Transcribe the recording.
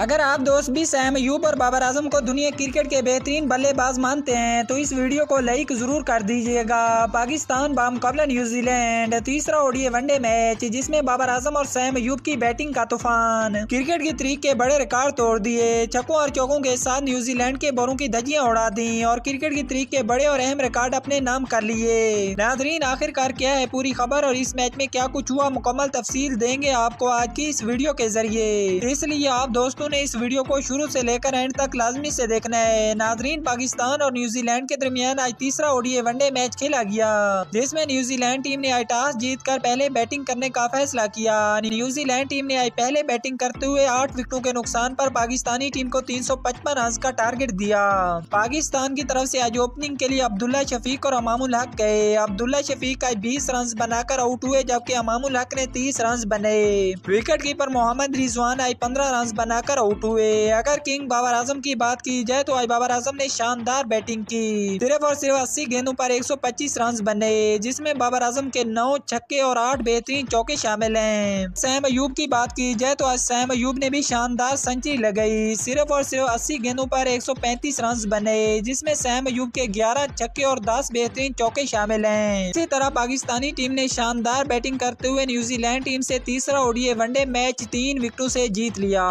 अगर आप दोस्त भी सैम अयूब और बाबर आजम को दुनिया क्रिकेट के बेहतरीन बल्लेबाज मानते हैं तो इस वीडियो को लाइक ज़रूर कर दीजिएगा। पाकिस्तान बामुकाबला न्यूजीलैंड, तीसरा ओडीआई वनडे मैच जिसमें बाबर आजम और सैम अयूब की बैटिंग का तूफान क्रिकेट की तारीख के बड़े रिकॉर्ड तोड़ दिए। छक्कों और चौकों के साथ न्यूजीलैंड के बोरों की धज्जियां उड़ा दी और क्रिकेट की तारीख के बड़े और अहम रिकॉर्ड अपने नाम कर लिए। नाजरीन, आखिरकार क्या है पूरी खबर और इस मैच में क्या कुछ हुआ, मुकम्मल तफसील देंगे आपको आज की इस वीडियो के जरिए, इसलिए आप दोस्तों ने इस वीडियो को शुरू से लेकर एंड तक लाजमी से देखना है। नाजरीन, पाकिस्तान और न्यूजीलैंड के दरमियान आज तीसरा ओडीआई वनडे मैच खेला गया जिसमें न्यूजीलैंड टीम ने आज टॉस जीतकर पहले बैटिंग करने का फैसला किया। न्यूजीलैंड टीम ने आज पहले बैटिंग करते हुए 8 विकेटों के नुकसान पर पाकिस्तानी टीम को 355 रन का टारगेट दिया। पाकिस्तान की तरफ से आज ओपनिंग के लिए अब्दुल्ला शफीक और इमामुल हक गए। अब्दुल्ला शफीक आज 20 रन बनाकर आउट हुए जबकि इमामुल हक ने 30 रन बनाए। विकेट कीपर मोहम्मद रिजवान आज 15 रन बनाकर आउट हुए। अगर किंग बाबर आजम की बात की जाए तो आज बाबर आजम ने शानदार बैटिंग की, सिर्फ और सिर्फ 80 गेंदों पर 125 रन बने जिसमें बाबर आजम के 9 छक्के और 8 बेहतरीन चौके शामिल हैं। सैम अयूब की बात की जाए तो आज सैम अयूब ने भी शानदार सेंचुरी लगाई, सिर्फ और सिर्फ 80 गेंदों पर 135 रन बने जिसमें सैम अयूब के 11 छक्के और 10 बेहतरीन चौके शामिल हैं। इसी तरह पाकिस्तानी टीम ने शानदार बैटिंग करते हुए न्यूजीलैंड टीम से तीसरा ओडीआई वनडे मैच 3 विकेटों से जीत लिया।